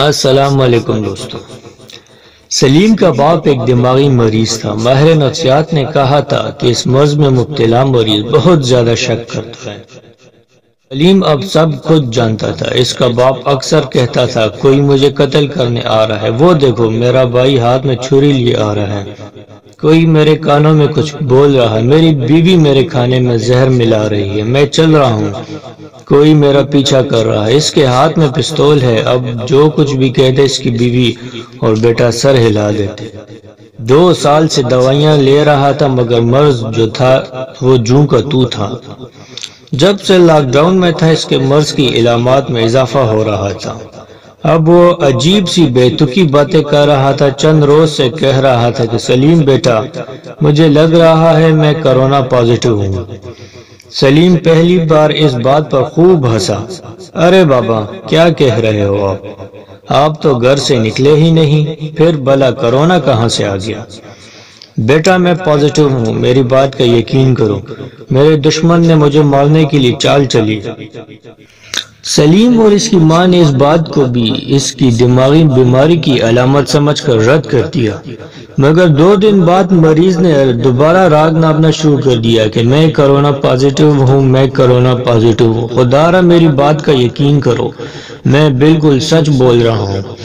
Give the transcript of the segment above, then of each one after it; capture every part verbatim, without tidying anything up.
अस्सलामुअलैकुम दोस्तों। सलीम का बाप एक दिमागी मरीज था। माहिर-ए-नफ्सियात ने कहा था कि इस मर्ज में मुब्तला मरीज बहुत ज्यादा शक करता है। सलीम अब सब खुद जानता था। इसका बाप अक्सर कहता था, कोई मुझे कत्ल करने आ रहा है, वो देखो मेरा भाई हाथ में छुरी लिए आ रहा है, कोई मेरे कानों में कुछ बोल रहा है, मेरी बीवी मेरे खाने में जहर मिला रही है, मैं चल रहा हूँ, कोई मेरा पीछा कर रहा है, इसके हाथ में पिस्तौल है, अब जो कुछ भी कहते इसकी बीवी और बेटा सर हिला देते। दो साल से दवाइयाँ ले रहा था मगर मर्ज जो था वो जूं का तू था। जब से लॉकडाउन में था इसके मर्ज की इलामात में इजाफा हो रहा था। अब वो अजीब सी बेतुकी बातें कर रहा था। चंद रोज से कह रहा था कि सलीम बेटा, मुझे लग रहा है मैं कोरोना पॉजिटिव हूँ। सलीम पहली बार इस बात पर खूब हंसा। अरे बाबा, क्या कह रहे हो आप आप तो घर से निकले ही नहीं, फिर भला कोरोना कहाँ से आ गया। बेटा मैं पॉजिटिव हूँ, मेरी बात का यकीन करो, मेरे दुश्मन ने मुझे मारने के लिए चाल चली। सलीम और इसकी मां ने इस बात को भी इसकी दिमागी बीमारी की अलामत समझकर रद्द कर दिया। मगर दो दिन बाद मरीज ने दोबारा राग नापना शुरू कर दिया कि मैं कोरोना पॉजिटिव हूँ, मैं कोरोना पॉजिटिव हूँ, खुदारा मेरी बात का यकीन करो, मैं बिल्कुल सच बोल रहा हूँ।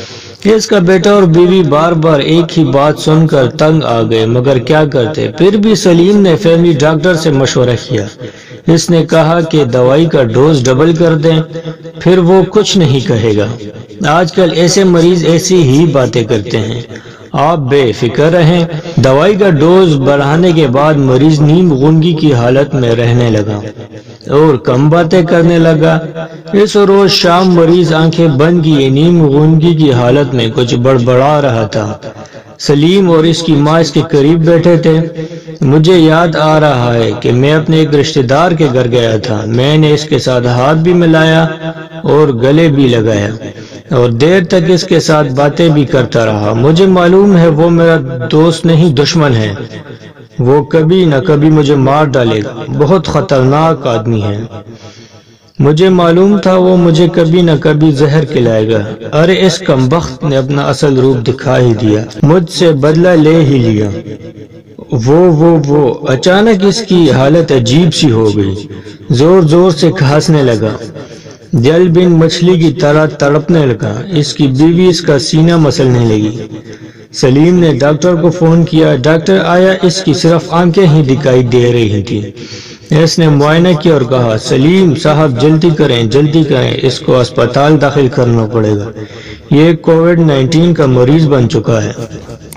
इसका बेटा और बीवी बार बार एक ही बात सुनकर तंग आ गए, मगर क्या करते। फिर भी सलीम ने फैमिली डॉक्टर से मशवरा किया। इसने कहा कि दवाई का डोज डबल कर दें, फिर वो कुछ नहीं कहेगा। आजकल ऐसे मरीज ऐसी ही बातें करते हैं। आप बेफिक्र रहें। दवाई का डोज बढ़ाने के बाद मरीज नीम गूंगी की हालत में रहने लगा और कम बातें करने लगा। इस रोज शाम मरीज आंखें बंद किए नीम गूंगी की हालत में कुछ बड़बड़ा रहा था। सलीम और इसकी माँ इसके करीब बैठे थे। मुझे याद आ रहा है कि मैं अपने एक रिश्तेदार के घर गया था। मैंने इसके साथ हाथ भी मिलाया और गले भी लगाया और देर तक इसके साथ बातें भी करता रहा। मुझे मालूम है वो मेरा दोस्त नहीं दुश्मन है, वो कभी न कभी मुझे मार डालेगा, बहुत खतरनाक आदमी है। मुझे मालूम था वो मुझे कभी न कभी जहर खिलाएगा। अरे इस कमबख्त ने अपना असल रूप दिखा ही दिया, मुझसे बदला ले ही लिया। वो वो वो अचानक इसकी हालत अजीब सी हो गई। जोर जोर से खांसने लगा, जल बिन मछली की तरह तड़पने लगा। इसकी बीवी इसका सीना मसलने लगी। सलीम ने डॉक्टर को फोन किया। डॉक्टर आया, इसकी सिर्फ आंखें ही दिखाई दे रही थी। इसने मुआयना किया और कहा, सलीम साहब जल्दी करें, जल्दी करें, इसको अस्पताल दाखिल करना पड़ेगा, ये कोविड नाइन्टीन का मरीज बन चुका है।